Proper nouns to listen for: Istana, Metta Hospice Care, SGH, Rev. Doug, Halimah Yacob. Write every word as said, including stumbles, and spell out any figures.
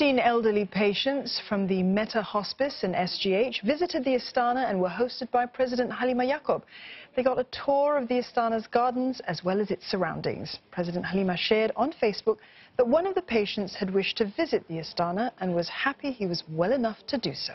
fifteen elderly patients from the Metta Hospice and S G H visited the Istana and were hosted by President Halimah Yacob. They got a tour of the Istana's gardens as well as its surroundings. President Halimah shared on Facebook that one of the patients had wished to visit the Istana and was happy he was well enough to do so.